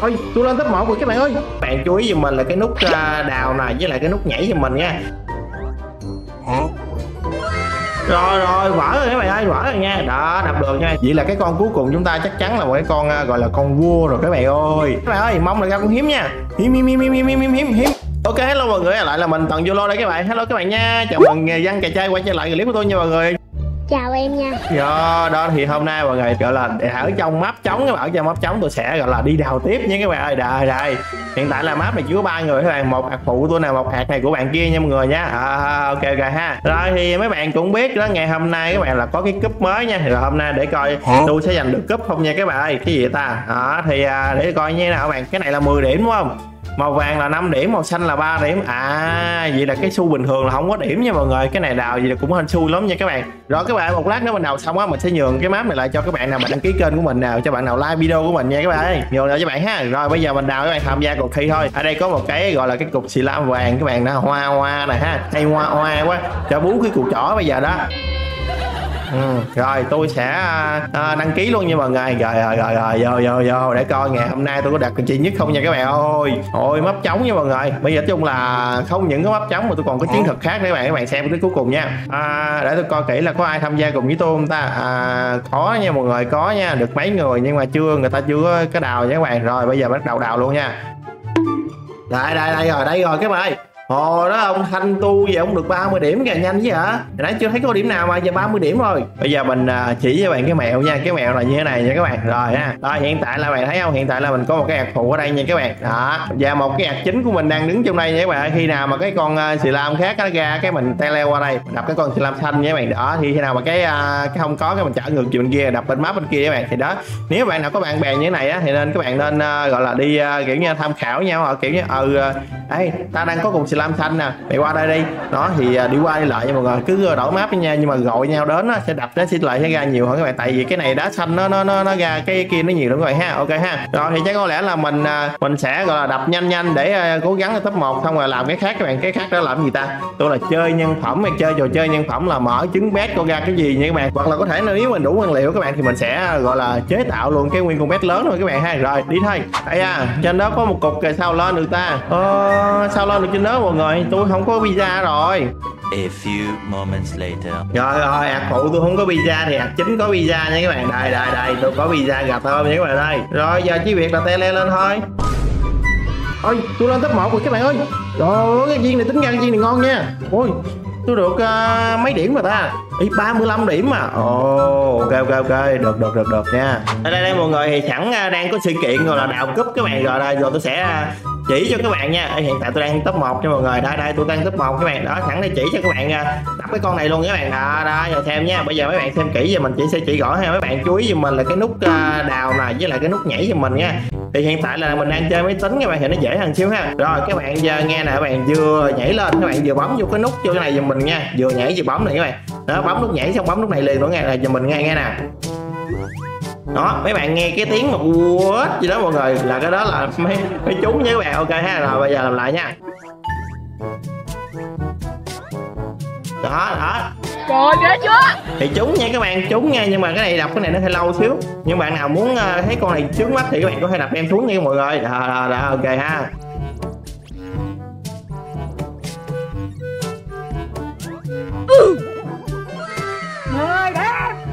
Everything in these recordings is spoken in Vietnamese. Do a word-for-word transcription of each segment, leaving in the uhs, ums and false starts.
Ôi, tôi lên top một rồi các bạn ơi. Các bạn chú ý giùm mình là cái nút đào này với lại cái nút nhảy giùm mình nha. Rồi rồi, vỡ rồi các bạn ơi, vỡ rồi nha. Đó, đập được nha. Vậy là cái con cuối cùng chúng ta chắc chắn là một cái con gọi là con vua rồi các bạn ơi. Các bạn ơi, mong là ra con hiếm nha. Hiếm hiếm hiếm hiếm hiếm hiếm hiếm. Ok, hello mọi người, lại là mình ToanYolo đây các bạn. Hello các bạn nha. Chào mừng Văn Cà Trai quay trở lại clip của tôi nha mọi người. Chào em nha. Rồi, đó thì hôm nay mọi người gọi là ở trong map trống các bạn, ở trong map trống tôi sẽ gọi là đi đào tiếp nha các bạn ơi. Đây đây. Hiện tại là map này chỉ có ba người các bạn, một hạt phụ của tôi nè, một hạt này của bạn kia nha mọi người nha. À, ok ok ha. Rồi thì mấy bạn cũng biết đó, ngày hôm nay các bạn là có cái cúp mới nha. Thì là hôm nay để coi tôi sẽ giành được cúp không nha các bạn ơi. Cái gì ta? Đó thì để coi như thế nào các bạn. Cái này là mười điểm đúng không? Màu vàng là năm điểm, màu xanh là ba điểm. À, vậy là cái xu bình thường là không có điểm nha mọi người. Cái này đào gì là cũng hên xui lắm nha các bạn. Rồi các bạn, một lát nữa mình đào xong á, mình sẽ nhường cái map này lại cho các bạn nào mà đăng ký kênh của mình nào, cho bạn nào like video của mình nha các bạn ơi. Nhường lại cho bạn ha. Rồi bây giờ mình đào, các bạn tham gia cuộc thi thôi. Ở đây có một cái gọi là cái cục xì la vàng các bạn, nó hoa hoa này ha. Hay hoa hoa quá. Cho bú cái cục chỏ bây giờ đó. Ừ, rồi tôi sẽ à, đăng ký luôn nha mọi người. Rồi rồi rồi rồi vô vô vô để coi ngày hôm nay tôi có đạt được chi nhất không nha các bạn ơi. Ôi mấp trống nha mọi người. Bây giờ chung là không những có mấp trống mà tôi còn có chiến thuật khác để các bạn các bạn xem tới cuối cùng nha. À, để tôi coi kỹ là có ai tham gia cùng với tôi không ta. À, có nha mọi người, có nha, được mấy người nhưng mà chưa, người ta chưa có cái đào nha các bạn. Rồi bây giờ bắt đầu đào luôn nha. Đây đây đây rồi, đây rồi các bạn ơi. Ồ đó, ông Thanh Tu vậy ông được ba mươi điểm kìa, nhanh chứ hả? Hồi nãy chưa thấy có điểm nào mà giờ ba mươi điểm rồi. Bây giờ mình chỉ cho bạn cái mẹo nha, cái mẹo là như thế này nha các bạn. Rồi ha. Rồi hiện tại là bạn thấy không? Hiện tại là mình có một cái hạt phụ ở đây nha các bạn. Đó. Và một cái hạt chính của mình đang đứng trong đây nha các bạn. Khi nào mà cái con xì lam khác nó ra cái mình tele qua đây, mình đập cái con xì lam xanh nha các bạn. Đó, thì khi nào mà cái cái không có cái mình trở ngược chiều bên kia, đập bên map bên kia các bạn. Thì đó. Nếu bạn nào có bạn bè như thế này á thì nên các bạn nên gọi là đi kiểu như tham khảo nhau, kiểu như ừ ấy, ta đang có cùng xì lam xanh nè, mày qua đây đi. Đó thì đi qua đi lại nha mọi người, cứ đổi map với nhau nhưng mà gọi nhau đến á, sẽ đập nó sẽ lại sẽ ra nhiều hơn các bạn, tại vì cái này đá xanh nó nó nó, nó ra cái kia nó nhiều lắm rồi ha. Ok ha. Rồi thì chắc có lẽ là mình mình sẽ gọi là đập nhanh nhanh để cố gắng ở top một xong rồi làm cái khác các bạn. Cái khác đó làm gì ta? Tôi là chơi nhân phẩm, hay chơi trò chơi nhân phẩm là mở trứng bét con ra cái gì nha các bạn, hoặc là có thể nếu mình đủ nguyên liệu các bạn thì mình sẽ gọi là chế tạo luôn cái nguyên con bét lớn rồi các bạn ha. Rồi đi thôi. Đây à, trên đó có một cục kìa, sao lên được ta? Ờ, sao lên được trên đó mọi người? Tôi không có pizza rồi. A few moments later. Rồi rồi, hạt phụ tôi không có pizza thì hạt chính có pizza nha các bạn. Đây đây đây, tôi có pizza gặp thôi nha các bạn ơi. Rồi giờ chỉ việc là tele lên thôi. Ôi, tôi lên top một rồi các bạn ơi. Trời ơi, cái viên này tính ra cái viên này ngon nha. Ôi, tôi được uh, mấy điểm rồi ta? Ý, ba mươi lăm điểm mà. Ồ, oh, ok ok ok, được được được được nha. Ở đây đây mọi người thì sẵn uh, đang có sự kiện rồi là đào cúp các bạn. Rồi đây, rồi tôi sẽ uh, chỉ cho các bạn nha. Ở hiện tại tôi đang top một cho mọi người. Đây đây, tôi đang top một các bạn. Đó, sẵn đây chỉ cho các bạn đắp cái con này luôn các bạn. Đó, đó, giờ xem nha. Bây giờ mấy bạn xem kỹ giờ mình chỉ sẽ chỉ rõ ha. Mấy bạn chú ý giùm mình là cái nút đào này với lại cái nút nhảy giùm mình nha. Thì hiện tại là mình đang chơi máy tính các bạn, thì nó dễ hơn xíu ha. Rồi các bạn giờ nghe nè, các bạn vừa nhảy lên, các bạn vừa bấm vô cái nút vô cái này giùm mình nha. Vừa nhảy vừa bấm này các bạn. Đó, bấm nút nhảy xong bấm nút này liền nữa nghe là giùm mình nghe nghe nè. Đó, mấy bạn nghe cái tiếng mà what gì đó mọi người, là cái đó là mấy mấy chúng nha các bạn. Ok ha. Rồi bây giờ làm lại nha. Đó đó. Trời ghê chưa? Thì trúng nha các bạn, trúng nha, nhưng mà cái này đọc cái này nó hơi lâu xíu. Nhưng bạn nào muốn thấy con này trước mắt thì các bạn có thể đập em xuống nha mọi người. Đó đó đó, ok ha.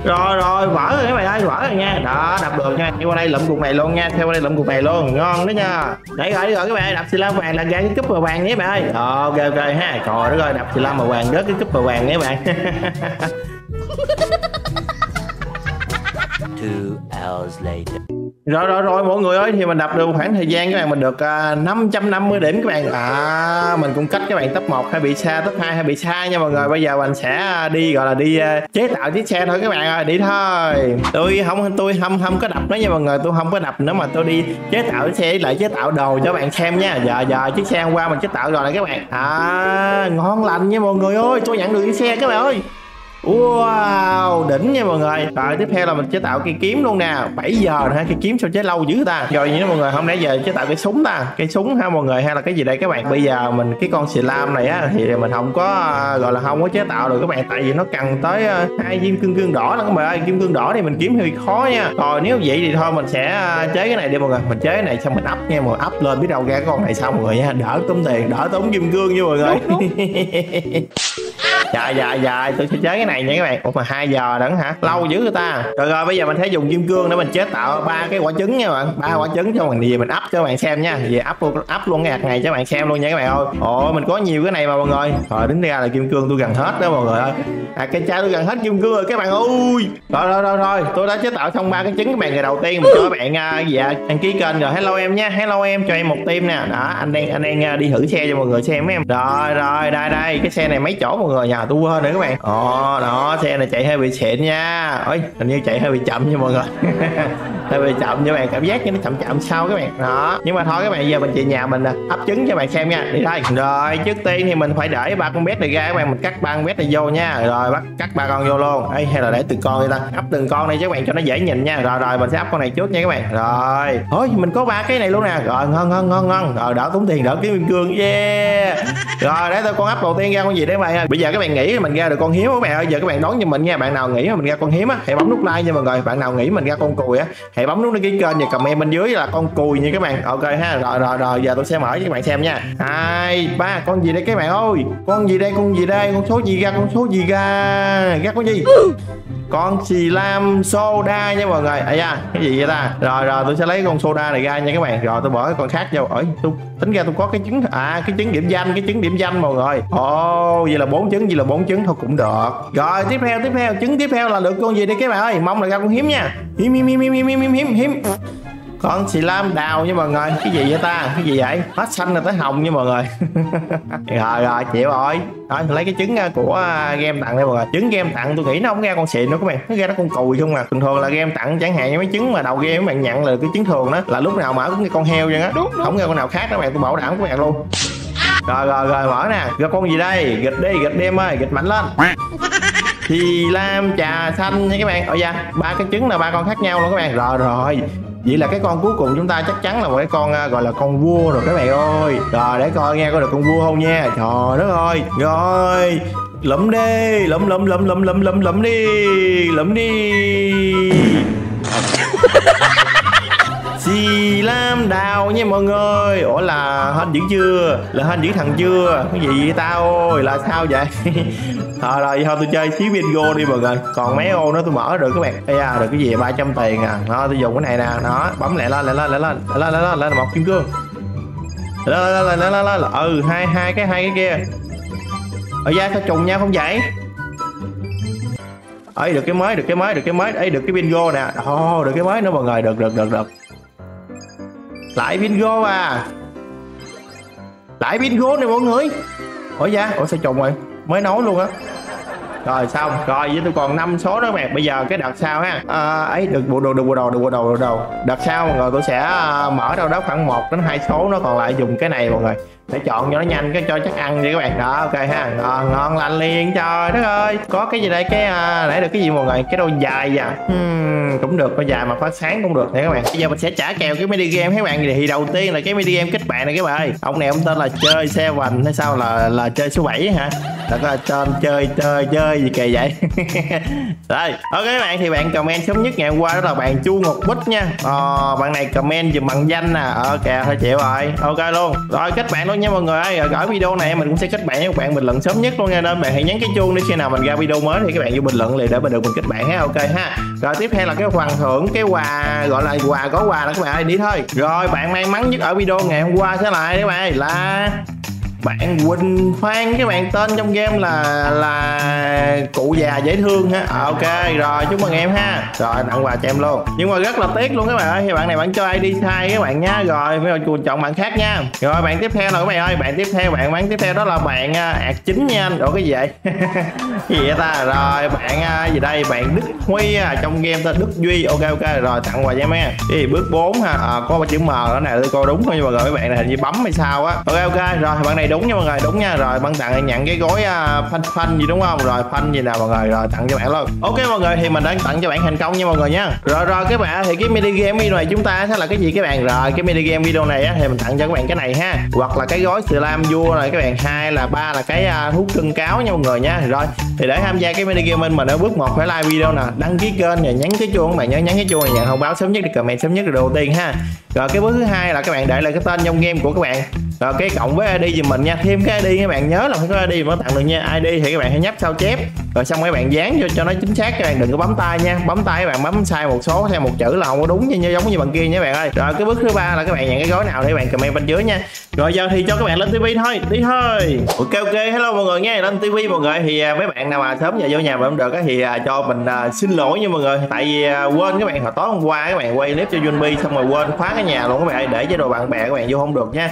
Rồi rồi, vỡ rồi các bạn ơi, vỡ rồi nha. Đó, đập được nha. Theo qua đây lụm cục này luôn nha, theo qua đây lụm cục này luôn, ngon đó nha. Đấy rồi, đấy rồi các bạn ơi, đập xì la vàng là ra cái cúp màu vàng nhé bạn ơi. Ok ok ha. Trời đất ơi, đập xì la màu vàng rớt cái cúp màu vàng nhé bạn. two hours later. Rồi rồi rồi mọi người ơi, thì mình đập được khoảng thời gian các bạn, mình được uh, năm trăm năm mươi điểm các bạn. À, mình cũng cách các bạn top một hay bị xa, top hai hay bị xa nha mọi người. Bây giờ mình sẽ đi gọi là đi uh, chế tạo chiếc xe thôi các bạn ơi, đi thôi. Tôi không tôi không không có đập nữa nha mọi người, tôi không có đập nữa mà tôi đi chế tạo chiếc xe, lại chế tạo đồ cho bạn xem nha. Giờ giờ chiếc xe hôm qua mình chế tạo rồi này các bạn. À, ngon lành nha mọi người ơi, tôi nhận được chiếc xe các bạn ơi. Wow, đỉnh nha mọi người. Rồi tiếp theo là mình chế tạo cây kiếm luôn nè. Bảy giờ rồi ha, cây kiếm sao chế lâu dữ ta. Rồi như mọi người, hôm nãy giờ chế tạo cái súng ta. Cây súng ha mọi người, hay là cái gì đây các bạn. Bây giờ mình cái con xì lam này á thì mình không có gọi là không có chế tạo được các bạn, tại vì nó cần tới hai viên kim cương đỏ lắm các bạn ơi. Kim cương đỏ thì mình kiếm hơi khó nha. Rồi nếu vậy thì thôi mình sẽ chế cái này đi mọi người. Mình chế cái này xong mình ấp nha mọi người, ấp lên biết đâu ra cái con này sao mọi người nha. Đỡ tốn tiền, đỡ tốn kim cương nha mọi người. Dạ dạ dạ, tôi sẽ chế cái này nha các bạn. Ủa mà hai giờ đẳng hả, lâu dữ người ta. Rồi rồi bây giờ mình sẽ dùng kim cương để mình chế tạo ba cái quả trứng nha các bạn. Ba quả trứng cho mình về mình ấp cho các bạn xem nha. Về ấp luôn, ấp luôn cái hạt này cho các bạn xem luôn nha các bạn ơi. Ồ mình có nhiều cái này mà mọi người. Rồi tính ra là kim cương tôi gần hết đó mọi người ơi. À cái trái tôi gần hết kim cương rồi các bạn ơi. Rồi rồi rồi rồi, tôi đã chế tạo xong ba cái trứng các bạn. Ngày đầu tiên mình cho các bạn uh, dạ đăng ký kênh rồi. Hello em nha, hello em, cho em một tim nè. Đó, anh đang anh đang uh, đi thử xe cho mọi người xem em. Rồi rồi đây đây, cái xe này mấy chỗ mọi người nhờ. À, tôi quên nữa các bạn. Ồ đó, xe này chạy hơi bị xịn nha. Ôi hình như chạy hơi bị chậm nha mọi người. Hơi bị chậm các bạn, cảm giác như nó chậm chậm sau các bạn đó. Nhưng mà thôi các bạn, giờ mình về nhà mình ấp trứng cho các bạn xem nha. Đi thôi. Rồi trước tiên thì mình phải để ba con bé này ra các bạn, mình cắt ba con bé này vô nha. Rồi bắt cắt ba con vô luôn. Ê, hay là để từng con đi ta, ấp từng con đi cho các bạn cho nó dễ nhìn nha. Rồi rồi mình sẽ ấp con này trước nha các bạn. Rồi thôi mình có ba cái này luôn nè. Rồi ngon ngon ngon ngon. Rồi đỡ tốn tiền, đỡ kiếm kim cương. Yeah. Rồi để tôi con ấp đầu tiên ra con gì đấy các bạn. Bây giờ các bạn nghĩ mình ra được con hiếm các bạn ơi. Giờ các bạn đón cho mình nha. Bạn nào nghĩ mà mình ra con hiếm á hãy bấm nút like nha mọi người. Bạn nào nghĩ mình ra con cùi á hãy bấm nút đăng ký kênh và comment bên dưới là con cùi nha các bạn. Ok ha. Rồi rồi rồi, giờ tôi sẽ mở cho các bạn xem nha. Hai ba con gì đây các bạn ơi. Con gì đây, con gì đây, con số gì ra, con số gì ra, ra con gì. Con xì lam soda nha mọi người. À da, cái gì vậy ta. Rồi rồi tôi sẽ lấy con soda này ra nha các bạn. Rồi tôi bỏ cái con khác vô. Ôi tôi tính ra tôi có cái trứng, à cái trứng điểm danh, cái trứng điểm danh mọi người. Ồ oh, vậy là bốn trứng, vậy là bốn trứng thôi cũng được. Rồi tiếp theo tiếp theo trứng tiếp theo là được con gì đây các bạn ơi. Mong là ra con hiếm nha. Hiếm hiếm hiếm hiếm hiếm hiếm hiếm hiếm. Con xì lam đào nha mọi người. Cái gì vậy ta, cái gì vậy, hết xanh là tới hồng nha mọi người. Rồi rồi chịu rồi. Rồi lấy cái trứng của game tặng đây mọi người. Trứng game tặng tôi nghĩ nó không ra con xịn nữa các bạn, nó ra nó con cùi không à. Bình thường là game tặng chẳng hạn như mấy trứng mà đầu game các bạn nhận là cái trứng thường đó, là lúc nào mở cũng như con heo vậy á, không ra con nào khác đó các bạn, tôi bảo đảm các bạn luôn. Rồi rồi rồi mở nè, gặp con gì đây, gịch đi, gịch đi em ơi, gịch mạnh lên. Xì lam trà xanh nha các bạn. Ôi da, ba cái trứng là ba con khác nhau luôn các bạn. Rồi rồi, vậy là cái con cuối cùng chúng ta chắc chắn là một cái con gọi là con vua rồi các bạn ơi. Rồi để coi nghe có được con vua không nha. Trời đất ơi. Rồi lụm đi, lụm lụm lụm lụm lụm lụm lụm đi, lụm đi. Xì lam đào nha mọi người. Ủa là hên dữ chưa, là hên dữ thằng chưa, cái gì vậy ta ơi, là sao vậy. Thôi rồi thôi tôi chơi xíu bingo đi mọi người, còn mấy ô nữa tôi mở được các bạn. Ê à, được cái gì ba trăm tiền à. Thôi tôi dùng cái này nè, nó bấm lại lên lại lên lại lên lại lên lên một kim cương lên lên lên lên. Ừ hai hai cái hai cái kia. Ở da sao trùng nhau không vậy. Ấy được cái mới, được cái mới, được cái mới. Ấy được cái bingo nè. Ồ được cái mới nữa mọi người. Được được được được. Lại bingo à. Lại bingo này mọi người. Ủa da, ủa sao trùng rồi, mới nói luôn á. Rồi xong rồi, với tôi còn năm số đó các bạn. Bây giờ cái đợt sau ha, à, ấy được bộ đồ, được bộ đồ, được bộ đồ, được đồ. Đợt sau mọi người tôi sẽ mở đâu đó khoảng một đến hai số, nó còn lại dùng cái này mọi người để chọn cho nó nhanh, cái cho chắc ăn vậy các bạn. Đó ok ha. Ngon, ngon lành liền. Trời đất ơi, có cái gì đây, cái à, nãy được cái gì mọi người, cái đôi dài à. Hmm, cũng được, đôi dài mà phát sáng cũng được nè các bạn. Bây giờ mình sẽ trả kèo cái mini game các bạn. Thì đầu tiên là cái mini game kết bạn này các bạn ơi. Ông này ông tên là chơi xe vành hay sao, là là chơi số bảy hả. Đặt là tên chơi chơi chơi gì kỳ vậy. Rồi ok các bạn, thì bạn comment sớm nhất ngày hôm qua đó là bạn Chu Ngọc Bích nha. Ờ, bạn này comment dùm bằng danh nè. Ờ kìa, thôi chịu rồi, ok luôn. Rồi kết bạn luôn nha mọi người ơi. Ở video này mình cũng sẽ kết bạn với các bạn bình luận sớm nhất luôn nha, nên bạn hãy nhấn cái chuông để khi nào mình ra video mới thì các bạn vô bình luận liền để mình được mình kết bạn ha. Ok ha. Rồi tiếp theo là cái phần thưởng, cái quà gọi là quà có quà đó các bạn ơi, đi thôi. Rồi bạn may mắn nhất ở video ngày hôm qua sẽ lại các bạn ơi là bạn Quỳnh Phan, các bạn tên trong game là là cụ già dễ thương ha. À, ok rồi chúc mừng em ha. Rồi tặng quà cho em luôn, nhưng mà rất là tiếc luôn các bạn ơi, thì bạn này bạn chơi đi sai các bạn nha. Rồi bây giờ chọn bạn khác nha. Rồi bạn tiếp theo là các bạn ơi, bạn tiếp theo bạn bán tiếp theo đó là bạn ạt chính nha anh. Ủa cái gì vậy. Cái gì vậy ta. Rồi bạn gì đây, bạn Đức Huy à, trong game tên Đức Duy. Ok ok rồi tặng quà cho em ha. Cái gì bước bốn ha. À, có chữ M ở này tôi coi đúng thôi nhưng mà rồi các bạn này hình như bấm hay sao á. Ok ok rồi bạn này đúng nha mọi người, đúng nha. Rồi bạn tặng nhận cái gói uh, phanh phanh gì đúng không? Rồi phanh gì nào mọi người, rồi tặng cho bạn luôn. Ok mọi người, thì mình đã tặng cho bạn thành công nha mọi người nha. Rồi rồi các bạn, thì cái mini game video này chúng ta sẽ là cái gì các bạn? Rồi cái mini game video này á, thì mình tặng cho các bạn cái này ha, hoặc là cái gói slam vua này các bạn, hai là ba là cái uh, thuốc trưng cáo nha mọi người nha. Rồi thì để tham gia cái mini game bên mình ở bước một phải like video nè, đăng ký kênh và nhấn cái chuông, các bạn nhớ nhấn cái chuông này nhận thông báo sớm nhất để comment sớm nhất là đầu tiên ha. Rồi cái bước thứ hai là các bạn để lại cái tên trong game của các bạn, rồi cái cộng với i đê giùm mình nha, thêm cái i đê các bạn nhớ là phải có i đê mới tặng được nha. i đê thì các bạn hãy nhấp sao chép rồi xong các bạn dán vô cho nó chính xác, các bạn đừng có bấm tay nha, bấm tay các bạn bấm sai một số theo một chữ là không có đúng như giống như bạn kia nha các bạn ơi. Rồi cái bước thứ ba là các bạn nhận cái gói nào để các bạn comment bên dưới nha. Rồi giờ thì cho các bạn lên tivi thôi, tí thôi. Ok ok, hello mọi người nha, lên tivi mọi người. Thì mấy bạn nào mà sớm giờ vô nhà mà không được thì cho mình xin lỗi nha mọi người, tại vì quên các bạn, hồi tối hôm qua các bạn quay clip cho Junbi xong rồi quên khóa cái nhà luôn các bạn ơi, để chế độ bạn bè các bạn vô không được nha.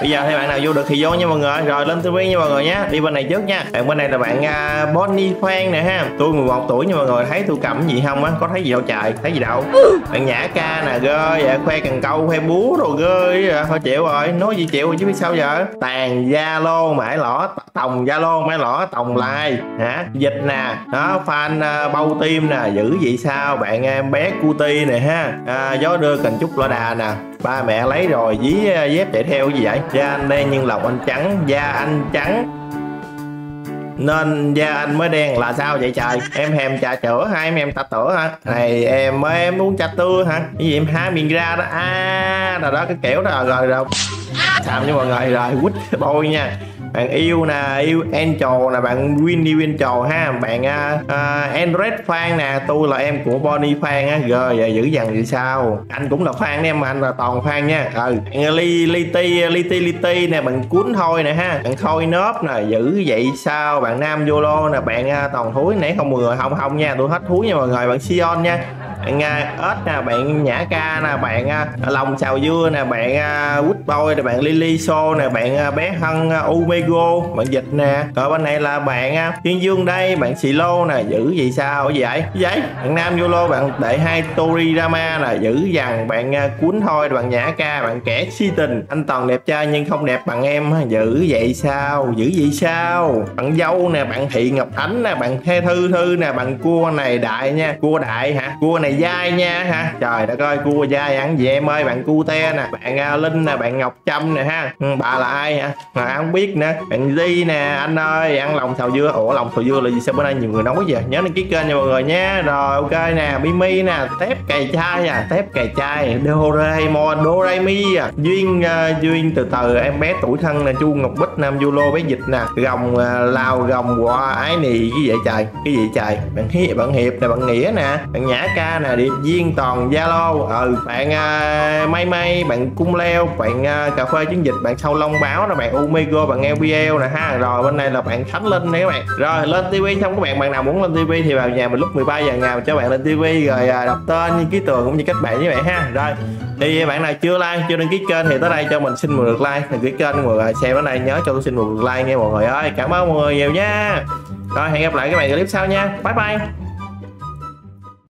Bây giờ thì bạn nào vô được thì vô nha mọi người. Rồi lên tivi nha mọi người nhé, đi bên này trước nha. Bạn bên này là bạn uh, Bonnie Phan nè ha. Tôi mười một tuổi nha mọi người, thấy tôi cầm gì không á? Có thấy gì đâu trời, thấy gì đâu. Bạn Nhã Ca nè, gơi vậy, khoe cần câu, khoe búa rồi gơi, thôi chịu rồi, nói gì chịu chứ biết sao giờ. Tàn Zalo mãi lỏ, tòng Zalo mãi lỏ, tòng like hả? Dịch nè, đó fan uh, bầu tim nè, giữ vậy sao? Bạn em bé Cutie nè ha, uh, gió đưa cần chút lọ đà nè. Ba mẹ lấy rồi dí dép chạy theo cái gì vậy? Da anh đen nhưng lòng anh trắng, da anh trắng nên da anh mới đen là sao vậy trời? Em hèm trà chữa hai em em ta tửa hả? Này em mới em uống trà tưa hả? Cái gì em há miệng ra đó a à, là đó cái kiểu đó rồi rồi sao với mọi người. Rồi quýt bôi nha, bạn yêu nè, yêu Angel nè, bạn Winnie Angel ha, bạn uh, Android Fan nè, tôi là em của Bonnie Fan á, rồi vậy dữ dằn gì sao? Anh cũng là fan em mà anh là toàn fan nha. Ừ, bạn li li ti li ti li ti nè, bạn cuốn thôi nè ha, bạn khôi nớp nè, dữ vậy sao? Bạn Nam Yolo nè, bạn uh, toàn thúi nãy không mọi người, không không nha, tôi hết thúi nha mọi người. Bạn Sion nha, bạn uh, ếch nè, bạn Nhã Ca nè, bạn uh, lòng xào dưa nè, bạn uh, Woodboy nè, bạn Lily Show nè, bạn uh, bé Hân uh, u Go, bạn Dịch nè. Rồi bên này là bạn Thiên Dương đây, bạn Xì Lô nè, dữ gì sao vậy? Vậy bạn Nam Yolo, bạn Đệ Hai Torirama nè, dữ dằn, bạn Cuốn Thôi, bạn Nhã Ca, bạn Kẻ Si Tình, anh toàn đẹp trai nhưng không đẹp bằng em, dữ vậy sao? Dữ vậy sao? Bạn Dâu nè, bạn Thị Ngọc Ánh nè, bạn Thê Thư Thư nè, bạn Cua này đại nha, cua đại hả? Cua này dai nha hả? Trời đất ơi, cua dai ăn gì em ơi. Bạn Cu Te nè, bạn Linh nè, bạn Ngọc Trâm nè ha. Bà là ai hả? Mà không biết nữa. Bạn Di nè, anh ơi ăn lòng xào dưa. Ủa lòng xào dưa là gì sao bữa nay nhiều người nói vậy? Nhớ đăng ký kênh nha mọi người nha. Rồi ok nè, Mimi nè, Tép Cày Chai nè, Tép Cày Chai, Doraemon, Doraemi, Duyên uh, Duyên từ từ, em bé Tuổi Thân nè, Chu Ngọc Bích, Nam Yolo, bé Dịch nè, Gồng uh, Lào, Gồng Quà Ái Nì, cái vậy trời, cái gì trời. Bạn Hiệp, bạn Hiệp nè, bạn Nghĩa nè, bạn Nhã Ca nè, Điệp Viên toàn Zalo. Ừ, bạn uh, May May, bạn Cung Leo, bạn uh, Cà Phê Chiến Dịch, bạn Sâu Long Báo nè, bạn Omega, bạn Eo nè ha. Rồi bên đây là bạn Khánh Linh nè các bạn. Rồi lên tivi xong các bạn, bạn nào muốn lên tivi thì vào nhà mình lúc mười ba giờ ngày cho bạn lên tivi, rồi đọc tên như ký tường cũng như kết bạn với bạn ha. Rồi thì bạn nào chưa like, chưa đăng ký kênh thì tới đây cho mình xin một lượt like, đăng ký kênh mọi người xem đến đây nhớ cho tôi xin một lượt like nghe mọi người ơi. Cảm ơn mọi người nhiều nha. Rồi hẹn gặp lại các bạn clip sau nha. Bye bye.